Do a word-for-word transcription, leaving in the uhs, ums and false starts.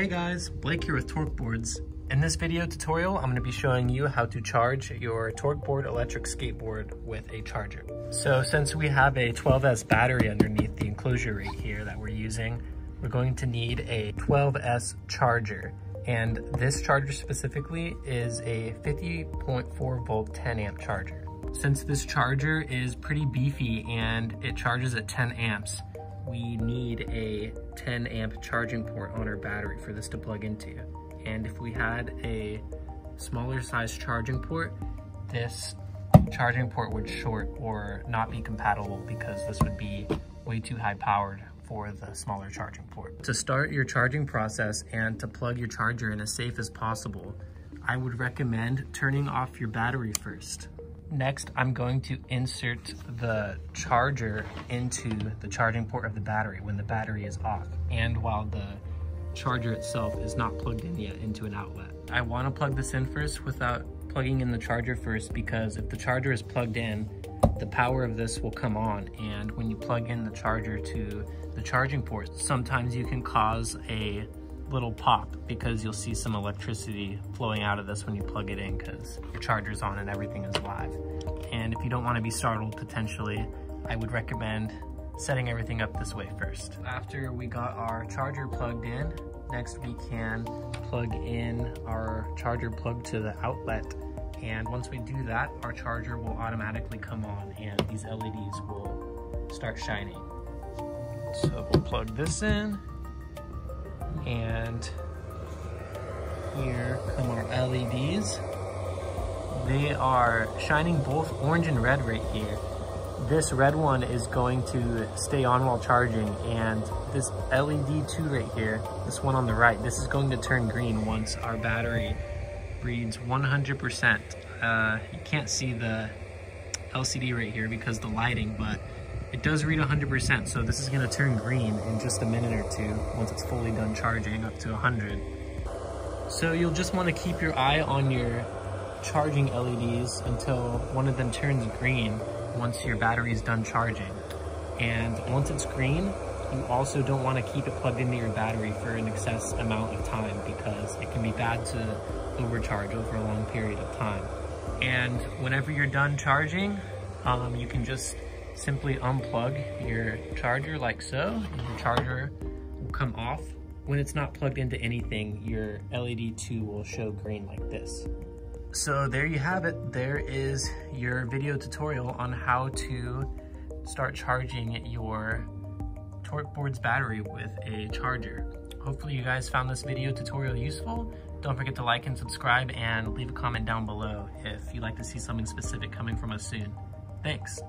Hey guys, Blake here with Torqueboards. In this video tutorial, I'm going to be showing you how to charge your Torqueboard electric skateboard with a charger. So since we have a twelve S battery underneath the enclosure right here that we're using, we're going to need a twelve S charger. And this charger specifically is a fifty point four volt ten amp charger. Since this charger is pretty beefy and it charges at ten amps, we need a ten amp charging port on our battery for this to plug into. And if we had a smaller size charging port, this charging port would short or not be compatible because this would be way too high powered for the smaller charging port. To start your charging process and to plug your charger in as safe as possible, I would recommend turning off your battery first. Next, I'm going to insert the charger into the charging port of the battery when the battery is off and while the charger itself is not plugged in yet into an outlet. I want to plug this in first without plugging in the charger first, because if the charger is plugged in, the power of this will come on, and when you plug in the charger to the charging port, sometimes you can cause a little pop because you'll see some electricity flowing out of this when you plug it in because your charger's on and everything is live. And if you don't want to be startled potentially, I would recommend setting everything up this way first. After we got our charger plugged in, next we can plug in our charger plug to the outlet. And once we do that, our charger will automatically come on and these L E Ds will start shining. So we'll plug this in. And here come our L E Ds. They are shining both orange and red right here. This red one is going to stay on while charging, and this L E D two right here, this one on the right, this is going to turn green once our battery reads one hundred percent. Uh, you can't see the L C D right here because the lighting, but it does read one hundred percent, so this is going to turn green in just a minute or two once it's fully done charging up to one hundred. So you'll just want to keep your eye on your charging L E Ds until one of them turns green once your battery is done charging. And once it's green, you also don't want to keep it plugged into your battery for an excess amount of time because it can be bad to overcharge over a long period of time. And whenever you're done charging, um, you can just simply unplug your charger like so, and your charger will come off. When it's not plugged into anything, your L E D two will show green like this. So there you have it. There is your video tutorial on how to start charging your Torqueboards battery with a charger. Hopefully you guys found this video tutorial useful. Don't forget to like and subscribe and leave a comment down below if you'd like to see something specific coming from us soon. Thanks.